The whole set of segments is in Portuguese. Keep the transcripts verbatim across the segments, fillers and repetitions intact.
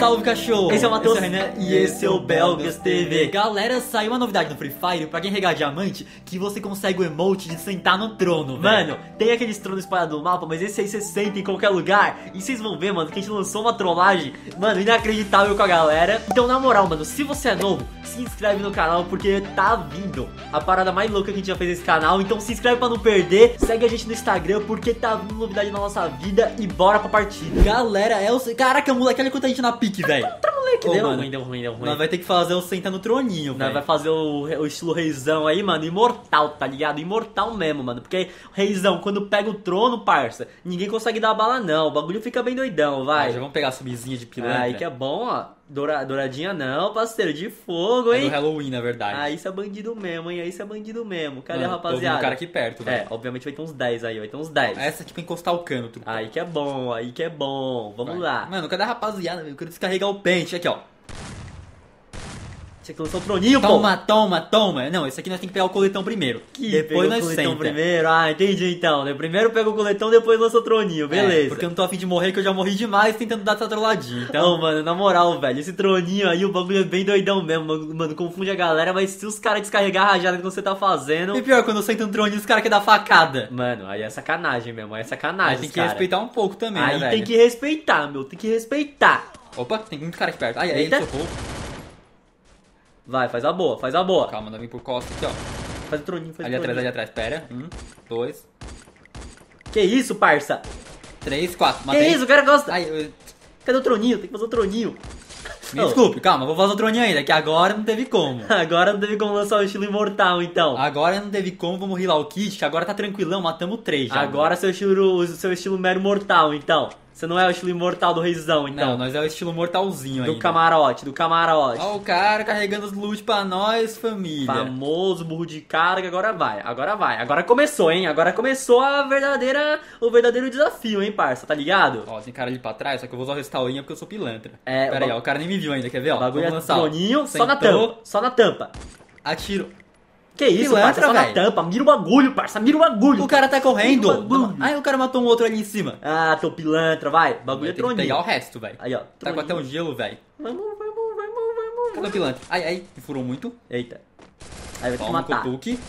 Salve, cachorro! Esse é o Matheus, esse é o Renan e esse é o Belgas T V. Galera, saiu uma novidade no Free Fire pra quem regar diamante, que você consegue o emote de sentar no trono, mano. Tem aqueles tronos espalhados no mapa, mas esse aí você senta em qualquer lugar. E vocês vão ver, mano, que a gente lançou uma trollagem, mano, inacreditável com a galera. Então, na moral, mano, se você é novo, se inscreve no canal, porque tá vindo a parada mais louca que a gente já fez nesse canal. Então se inscreve pra não perder, segue a gente no Instagram, porque tá vindo novidade na nossa vida. E bora pra partida. Galera, é o... Caraca, moleque, olha quanta gente na pique, velho. Que oh, deu, mano. Ruim, deu ruim, deu ruim. Nós vai ter que fazer o sentar no troninho, nós vai fazer o, o estilo reizão aí, mano, imortal, tá ligado? Imortal mesmo, mano, porque reizão, quando pega o trono, parça, ninguém consegue dar bala não, o bagulho fica bem doidão, vai. Ah, já vamos pegar a subzinha de pilantra. Aí que é bom, ó. Doura, douradinha não, parceiro, de fogo, hein? É do Halloween, na verdade. Ah, isso é bandido mesmo, hein? Isso é bandido mesmo. Cadê, mano, rapaziada? Tem um cara aqui perto, velho. É, obviamente vai ter uns dez aí, vai ter uns dez. Essa é tipo encostar o cano, truco. Aí que é bom, aí que é bom. Vamos vai. lá. Mano, cadê a rapaziada? Eu quero descarregar o pente. Aqui, ó. Tinha que lançar o troninho, pô. Toma, toma, toma. Não, esse aqui nós tem que pegar o coletão primeiro. Que depois nós senta. Primeiro. Ah, entendi então. Né? Primeiro pega o coletão, depois lança o troninho. Beleza. É, porque eu não tô afim de morrer, que eu já morri demais tentando dar essa trolladinha. Então, mano, na moral, velho, esse troninho aí, o bagulho é bem doidão mesmo. Mano, confunde a galera, mas se os caras descarregar a rajada que você tá fazendo... E pior, quando eu sento no troninho, os caras querem dar facada. Mano, aí é sacanagem mesmo, aí é sacanagem. Aí tem que cara. respeitar um pouco também, aí, né, velho? Aí tem que respeitar, meu, tem que respeitar. Opa, tem muito cara aqui perto. Ai, ai, socorro. Vai, faz a boa, faz a boa. Calma, não vem por costa aqui, ó. Faz o troninho, faz ali o troninho. Ali atrás, ali atrás, pera. Um, dois. Que isso, parça? Três, quatro, matei. Que isso, o cara gosta. Ai, eu... Cadê o troninho? Tem que fazer o troninho. Me oh. desculpe, calma, vou fazer o troninho ainda, que agora não teve como. Agora não teve como lançar o estilo imortal, então. Agora não teve como, vamos rilar o kit, que agora tá tranquilão, matamos três já. Agora seu estilo, seu estilo mero mortal, então. Você não é o estilo imortal do reizão, então. Não, nós é o estilo mortalzinho aí. Do camarote, do camarote. Ó o cara carregando os loot pra nós, família. Famoso burro de carga, agora vai, agora vai. Agora começou, hein? Agora começou a verdadeira, o verdadeiro desafio, hein, parça? Tá ligado? Ó, tem cara ali pra trás, só que eu vou usar o restaurinha porque eu sou pilantra. É, pera o aí, ó, o cara nem me viu ainda, quer ver? Ó, bagulho é troninho, só na tampa, só na tampa. Atiro. Que isso, pilantra, parça, só véio. na tampa, mira o bagulho, parça, mira o bagulho. O cara tá correndo. O Ai, o cara matou um outro ali em cima. Ah, teu pilantra, vai, bagulho é troninho. Tem que pegar o resto, velho. Aí, ó, tá com até um gelo, velho. Vai, vai, vai, vai, vai, vai. Cadê o pilantra? Ai, ai, me furou muito. Eita. Aí vai ter Toma que matar. Cutuque.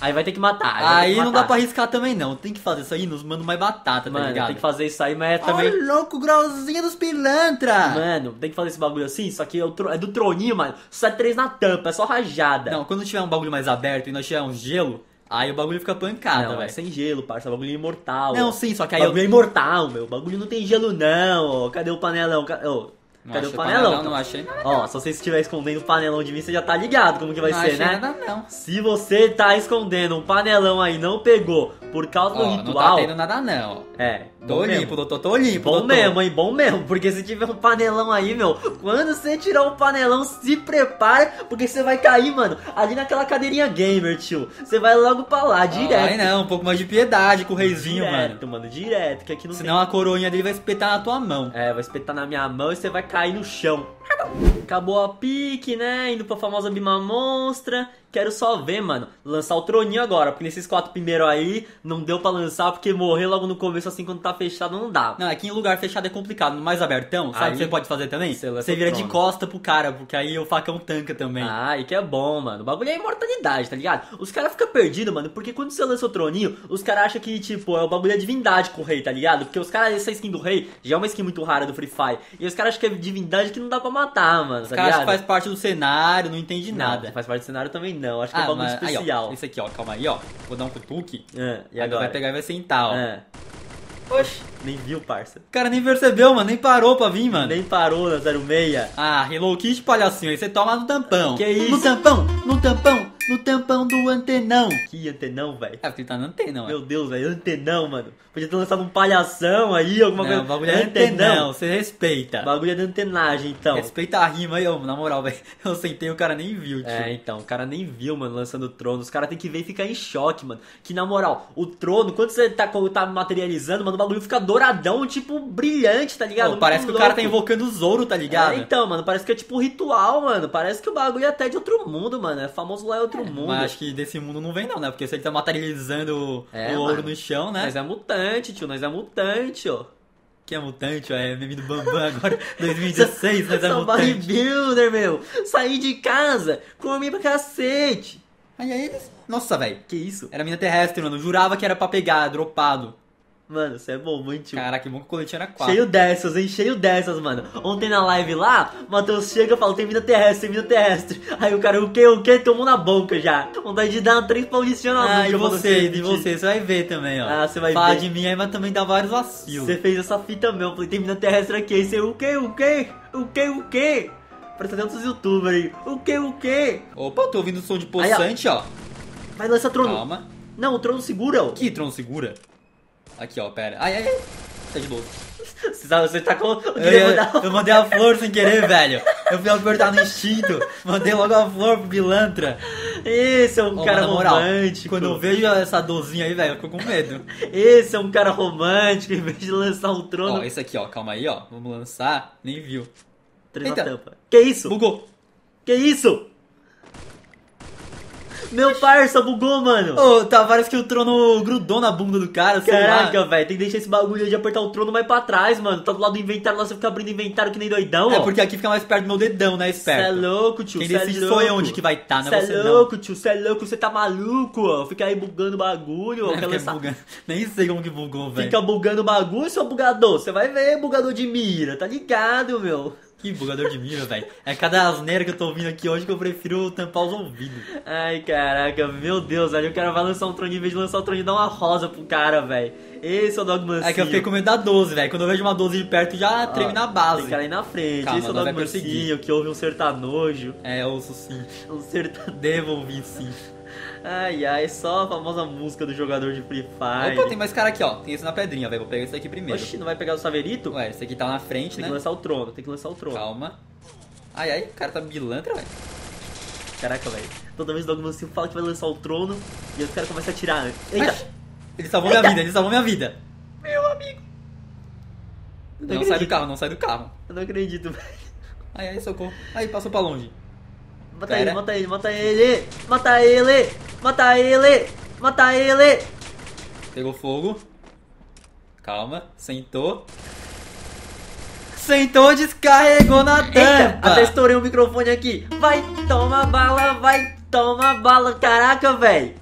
Aí vai ter que matar. Aí, aí que matar. Não dá pra arriscar também, não. Tem que fazer isso aí nos mano mais batata, mano, tá ligado? Tem que fazer isso aí, mas é também... Olha, louco, grauzinho dos pilantra. Mano, tem que fazer esse bagulho assim, só que é, tro... é do troninho, mano. Só é três na tampa, é só rajada. Não, quando tiver um bagulho mais aberto e nós tiver um gelo, aí o bagulho fica pancada, velho. É sem gelo, parça. O bagulho é imortal. Não, ó. sim, só que aí... O bagulho eu... é imortal, meu. O bagulho não tem gelo, não. Ó. Cadê o panelão? Cadê, oh. Cadê o panelão? Não, não achei nada. Ó, se você estiver escondendo o panelão de mim, você já tá ligado como que vai não ser, né? Nada, não. Se você tá escondendo um panelão aí, não pegou por causa ó, do ritual. Não tá tendo nada, não. É. Tô limpo, doutor, tô limpo. Bom doutor. mesmo, hein? Bom mesmo. Porque se tiver um panelão aí, meu, quando você tirar um panelão, se prepare, porque você vai cair, mano, ali naquela cadeirinha gamer, tio. Você vai logo pra lá, direto. Ai, não, um pouco mais de piedade com o reizinho, mano. Direto, mano, direto, que aqui não tem. Senão a coroinha dele vai espetar na tua mão. É, vai espetar na minha mão e você vai cair no chão. Acabou a pique, né? Indo pra famosa Bima Monstra. Quero só ver, mano, lançar o troninho agora. Porque nesses quatro primeiros aí, não deu pra lançar. Porque morrer logo no começo, assim, quando tá fechado, não dá. Não, aqui em lugar fechado é complicado. No mais abertão, sabe o que você pode fazer também? Você, você vira de costa pro cara, porque aí o facão tanca também. Ah, e que é bom, mano. O bagulho é a imortalidade, tá ligado? Os caras ficam perdidos, mano. Porque quando você lança o troninho, os caras acham que, tipo, é o bagulho é divindade com o rei, tá ligado? Porque os caras, essa skin do rei, já é uma skin muito rara do Free Fire. E os caras acham que é divindade que não dá pra matar, mano. Os tá caras faz parte do cenário, não entende nada. Não, faz parte do cenário também não, acho que ah, é um bagulho especial. Aí, ó, esse aqui, ó, calma aí, ó. Vou dar um cutuque. É, e agora? Vai pegar e vai sentar, ó. É. Oxi, nem viu, parça. O cara nem percebeu, mano, nem parou pra vir, mano. Nem parou na zero seis. Ah, Hello Kitty, palhacinho, aí você toma no tampão. Que isso? No tampão, no tampão, no tampão do antenão. Que antenão, velho? É, porque tá no antenão. Meu Deus, velho, antenão, mano. Podia ter lançado um palhação aí, alguma não, coisa. O bagulho é antenão, antenão, você respeita. O bagulho é de antenagem, então. Respeita a rima aí, ó, na moral, velho. Eu sentei, o cara nem viu, tio. É, então, o cara nem viu, mano, lançando o trono. Os caras tem que ver e ficar em choque, mano. Que na moral, o trono, quando você tá, tá materializando, mano, o bagulho fica douradão, tipo, brilhante, tá ligado? Oh, parece que louco. O cara tá invocando o Zoro, tá ligado? É, então, mano, parece que é tipo um ritual, mano. Parece que o bagulho é até de outro mundo, mano. É famoso lá é outro é, mundo. Mas acho que desse mundo não vem não, né? Porque se ele tá materializando é, o ouro mano. no chão, né? Mas é mutante, tio, nós é mutante, ó. Que é mutante, ó, é meme do Bambam agora, dois mil e dezesseis, mas é mutante. Sou bodybuilder, meu. Saí de casa, comi pra cacete. Aí eles... Nossa, velho, que isso? Era mina terrestre, mano. Jurava que era pra pegar, dropado. Mano, isso é bom, muito tipo. Caraca, que bom que o coletinho era quatro. Cheio dessas, hein? Cheio dessas, mano. Ontem na live lá, o Matheus chega e fala, tem vida terrestre, tem vida terrestre. Aí o cara, o que, o que? Tomou na boca já. Vontade de dar três paulistinhas na boca. Ah, e você, e você, você vai ver também, ó. Ah, você vai Fala ver. Fala de mim, aí mas também dá vários vacilos. Você fez essa fita mesmo, falei, tem vida terrestre aqui. Aí você, o que, o que? O que, o que? Parece até outros youtubers aí. O que, o que? Opa, tô ouvindo o som de poçante, ó. ó. Vai lançar trono. Calma. Não, o trono segura, ó. Que trono segura? Aqui, ó, pera. Ai, ai, ai. Tá de novo. Você, sabe, você tá com... Eu, eu, eu mandei a flor sem querer, velho. Eu fui apertar no instinto. Mandei logo a flor pro pilantra. Esse é um oh, cara mano, romântico. Moral, quando eu vejo essa dorzinha aí, velho, eu fico com medo. Esse é um cara romântico, em vez de lançar um trono. Ó, esse aqui, ó. Calma aí, ó. Vamos lançar. Nem viu. Três na tampa. Que isso? Bugou. Que isso? Meu parça, bugou, mano. Ô, oh, tá, parece que o trono grudou na bunda do cara, sei lá. Caraca, velho, tem que deixar esse bagulho de apertar o trono mais pra trás, mano. Tá do lado do inventário, lá você fica abrindo inventário que nem doidão, ó. É porque aqui fica mais perto do meu dedão, né, esperto? Cê é louco, tio, cê é louco. Quem decide foi onde que vai tá, né, você não. Cê é louco, tio, cê é louco, você tá maluco, ó. Fica aí bugando o bagulho, ó. Fica bugando. Nem sei como que bugou, velho. Fica bugando o bagulho, seu bugador. Você vai ver, bugador de mira, tá ligado, meu. Que bugador de mira, velho. É cada asneira que eu tô ouvindo aqui hoje que eu prefiro tampar os ouvidos. Ai, caraca, meu Deus, velho. O cara vai lançar um troninho, em vez de lançar um troninho, dá uma rosa pro cara, velho. Esse é o dogmancinho. É que eu fiquei com medo da doze, velho. Quando eu vejo uma doze de perto, já treme na base. Tem cara aí na frente. Calma, esse é o dogmancinho, que ouve um sertanojo. É, eu ouço sim. Um sertanojo. Devo ouvir sim. Ai, ai, só a famosa música do jogador de Free Fire. Opa, tem mais cara aqui, ó. Tem esse na pedrinha, velho. Vou pegar esse aqui primeiro. Oxi, não vai pegar o Saverito? Ué, esse aqui tá na frente, tem né? Tem que lançar o trono, tem que lançar o trono. Calma. Ai, ai, o cara tá bilantra, velho. Caraca, velho. Toda vez o Dogmancinho fala que vai lançar o trono e os caras começam a atirar. Eita! Ai, ele salvou Eita. minha vida, ele salvou minha vida. Meu amigo. Eu não não sai do carro, não sai do carro. Eu não acredito, velho. Ai, ai, socorro. Aí, passou pra longe. Mata ele, mata ele, mata ele, mata ele, mata ele, mata ele. Pegou fogo. Calma, sentou. Sentou, descarregou na tampa. Eita, até estourei o microfone aqui. Vai, toma bala, vai, toma bala. Caraca, velho.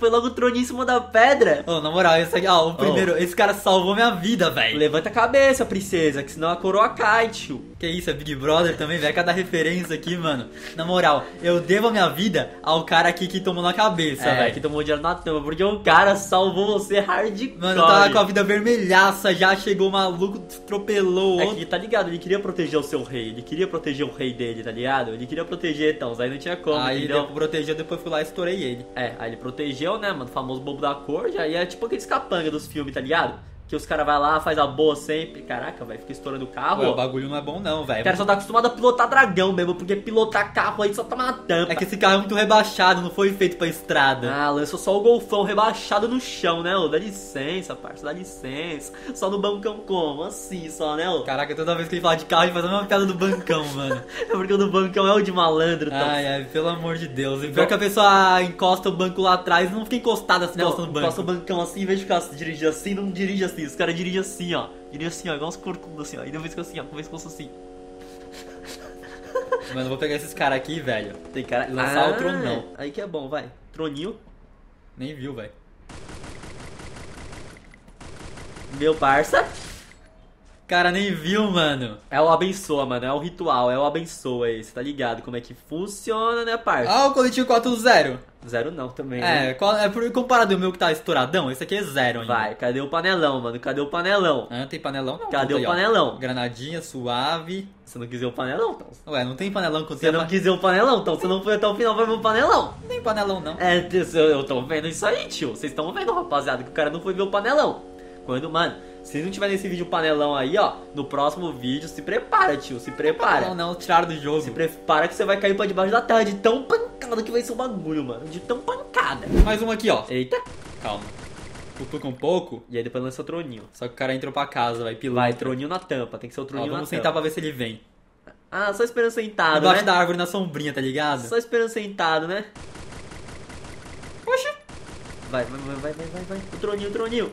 Foi logo o trono em cima da pedra. Ô, oh, na moral, esse aqui, ó, o primeiro, oh. esse cara salvou minha vida, velho. Levanta a cabeça, princesa, que senão a coroa cai, tio. Que isso, é Big Brother também, velho. Cada referência aqui, mano. Na moral, eu devo a minha vida ao cara aqui que tomou na cabeça, é, velho. Que tomou dinheiro na tampa, porque o cara salvou você hardcore. Mano, eu tava com a vida vermelhaça, já chegou o maluco, atropelou. É que, tá ligado, ele queria proteger o seu rei. Ele queria proteger o rei dele, tá ligado? Ele queria proteger, então, aí não tinha como. Aí ele protegeu, depois fui lá e estourei ele. É, aí ele protegeu. Né, mano, o famoso bobo da cor, já é tipo aqueles capanga dos filmes, tá ligado? Que os caras vai lá, faz a boa sempre. Caraca, velho, fica estourando o carro. Ué, o bagulho não é bom não, velho. O cara só tá acostumado a pilotar dragão mesmo, porque pilotar carro aí só tá na tampa. É que esse carro é muito rebaixado, não foi feito pra estrada. Ah, lançou só o golfão rebaixado no chão, né, ô? Dá licença, parça, dá licença. Só no bancão como? Assim só, né, ô? Caraca, toda vez que ele fala de carro, ele faz a mesma piada do bancão, mano. É porque o do bancão é o de malandro, tá? Ai, ai, pelo amor de Deus. E pior que a pessoa encosta o banco lá atrás, não fica encostada assim, não, encosta no banco. Encosta o bancão assim, em vez de ficar dirigindo assim, não dirige assim. Os caras dirigem assim, ó. Dirigem assim, ó. Igual uns corcundos, assim, ó. E depois ficam assim, ó. Com o pescoço assim. Mano, eu vou pegar esses caras aqui, velho. Tem cara... Lançar ah, o trono, não. Aí que é bom, vai. Troninho. Nem viu, velho. Meu parça. Cara, nem viu, mano. É o abençoa, mano. É o ritual. É o abençoa esse. Tá ligado como é que funciona, né, parça? Ah, o coletivo quatro zero. Zero não também, né? É, qual, é por, comparado ao meu que tá estouradão, esse aqui é zero ainda. Vai, cadê o panelão, mano? Cadê o panelão? Ah, não tem panelão não. Cadê o aí, panelão? Ó. Granadinha, suave. Você não quiser o panelão, então? Ué, não tem panelão com você. Você não pa... quiser o panelão, então? Você não foi até o final, vai ver o panelão. Não tem panelão não. É, eu tô vendo isso aí, tio. Vocês estão vendo, rapaziada, que o cara não foi ver o panelão. Quando, mano, se não tiver nesse vídeo o panelão aí, ó, no próximo vídeo, se prepara, tio, se prepara. Não, não, tiraram do jogo. Se prepara que você vai cair pra debaixo da terra de tão pancada que vai ser o bagulho, mano. De tão pancada. Mais uma aqui, ó. Eita. Calma. Cutuca um pouco. E aí depois lança o troninho. Só que o cara entrou pra casa, vai pilar. Vai, troninho na tampa. Tem que ser o troninho ó, na tampa. Vamos sentar pra ver se ele vem. Ah, só esperando sentado, Embaixo né? Embaixo da árvore na sombrinha, tá ligado? Só esperando sentado, né? Poxa. Vai, vai, vai, vai, vai, vai. O troninho, o troninho.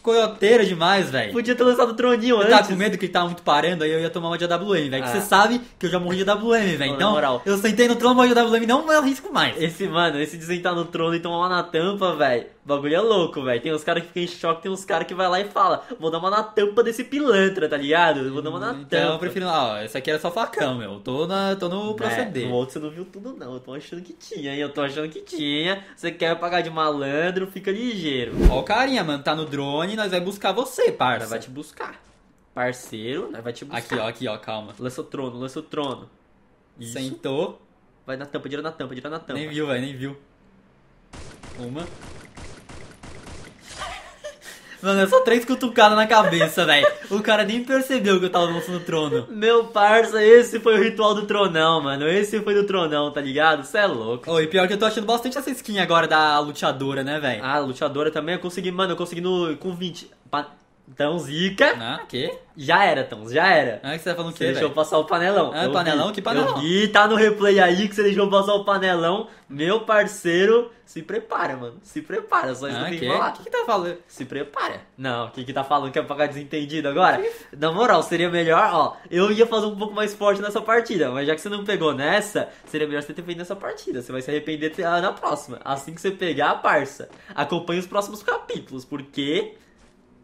Coioteiro demais, velho. Podia ter lançado o troninho antes. Eu tava com medo que ele tava muito parando, aí eu ia tomar uma de A W M, velho. Ah. Você sabe que eu já morri de A W M, velho. Então, moral, eu sentei no trono, morri de A W M, não arrisco mais. Esse, mano, esse de sentar no trono e tomar uma na tampa, velho. O bagulho é louco, velho. Tem uns caras que ficam em choque, tem uns caras que vai lá e fala: vou dar uma na tampa desse pilantra, tá ligado? Vou dar uma na então, tampa. Então eu prefiro, ó, esse aqui era só facão, meu. Eu tô, na, tô no proceder. É, no outro você não viu tudo, não. Eu tô achando que tinha, hein? Eu tô achando que tinha. Você quer pagar de malandro, fica ligeiro. Ó o carinha, mano. Tá no drone, nós vai buscar você, parça. Nós vai te buscar. Parceiro, nós vai te buscar. Aqui, ó, aqui, ó, calma. Lança o trono, lança o trono. Isso. Sentou. Vai na tampa, tira na tampa, tira na tampa. Nem viu, velho, nem viu. Uma. Mano, é só três cutucadas na cabeça, velho. O cara nem percebeu que eu tava lançando o trono. Meu parça, esse foi o ritual do tronão, mano. Esse foi do tronão, tá ligado? Cê é louco. Oh, e pior que eu tô achando bastante essa skin agora da luteadora, né, velho? Ah, luteadora também. Eu consegui, mano, eu consegui no, com vinte. Pa... Tão zica. Ah, quê? Já era, Tão, já era. Ah, que você tá falando o quê? Você deixou passar o panelão. Ah, eu panelão? Vi. Que panelão? E tá no replay aí que você deixou passar o panelão. Meu parceiro, se prepara, mano. Se prepara, só isso ah, não tem que falar. O que que tá falando? Se prepara. Não, o que que tá falando? Quer pagar desentendido agora? Que? Na moral, seria melhor, ó. Eu ia fazer um pouco mais forte nessa partida, mas já que você não pegou nessa, seria melhor você ter feito nessa partida. Você vai se arrepender na próxima. Assim que você pegar, parça, acompanha os próximos capítulos, porque...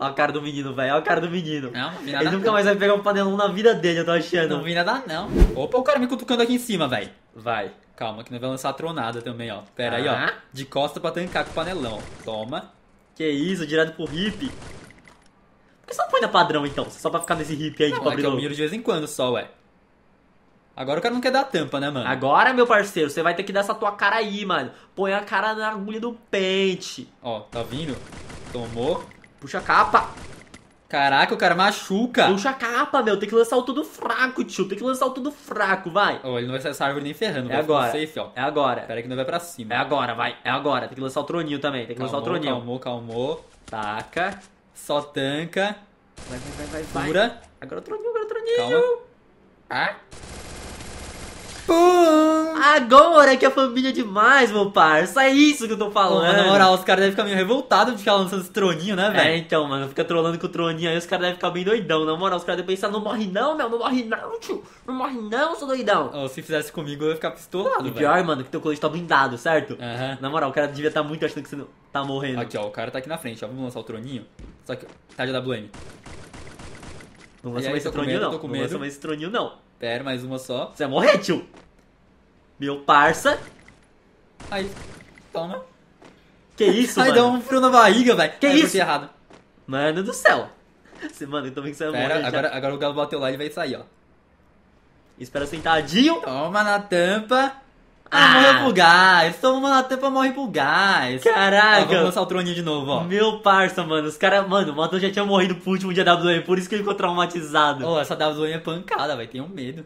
Olha a cara do menino, velho. Olha a cara do menino. Não, não vi nada. Ele nunca não. mais vai pegar um panelão na vida dele, eu tô achando. Não vi nada, não. Opa, o cara me cutucando aqui em cima, velho. Vai. Calma, que nós vamos lançar a tronada também, ó. Pera ah. aí, ó. De costa pra tancar com o panelão. Toma. Que isso, direto pro hip. Por que você não põe na padrão, então? Só pra ficar nesse hip aí, não, de pobre louco. É que eu miro de vez em quando só, ué. Agora o cara não quer dar tampa, né, mano? Agora, meu parceiro, você vai ter que dar essa tua cara aí, mano. Põe a cara na agulha do pente. Ó, tá vindo? Tomou. Puxa a capa. Caraca, o cara machuca. Puxa a capa, meu. Tem que lançar o tudo fraco, tio. Tem que lançar o tudo fraco, vai. Oh, ele não vai sair essa árvore nem ferrando. É agora. Safe, ó. É agora. Pera aí que não vai pra cima. É agora, vai. É agora. Tem que lançar o troninho também. Tem que calmou, lançar o troninho. Calmou, calmou. Taca. Só tanca. Vai, vai, vai, vai. Pura. Agora o troninho, agora o troninho. Calma. Ah. Pum. Agora que a família é demais, meu parça. É isso que eu tô falando. Mano, na moral, os caras devem ficar meio revoltados de ficar lançando esse troninho, né, velho? É, então, mano, fica trolando com o troninho aí, os caras devem ficar bem doidão. Na moral, os caras devem pensar, não morre não, meu, não morre não, tio. Não morre não, seu doidão. Oh, se fizesse comigo, eu ia ficar pistolado, velho. O pior, mano, que teu colete tá blindado, certo? Uhum. Na moral, o cara devia estar tá muito achando que você não tá morrendo. Aqui, ó, o cara tá aqui na frente, ó. Vamos lançar o troninho. Só que, tá de A W M. Não lança mais esse troninho, não. Não lança mais esse troninho, não. Pera, mais uma só. Você vai morrer, tio. Meu parça. Aí, toma. Que isso, mano? Ai, deu um frio na barriga, velho. Que Ai, isso? Errado. Mano do céu. Você, mano, eu também que você vai morrer. Agora, agora o galo bateu lá e vai sair, ó. Espera sentadinho. Toma na tampa. Ah, morre pro gás. Toma na tampa, morre pro gás. Caraca. Ah, vamos lançar o troninho de novo, ó. Meu parça, mano. Os caras, mano, o Matheus já tinha morrido pro último dia da W M. Por isso que ele ficou traumatizado. Ô, oh, essa W M é pancada, velho. Tenho medo.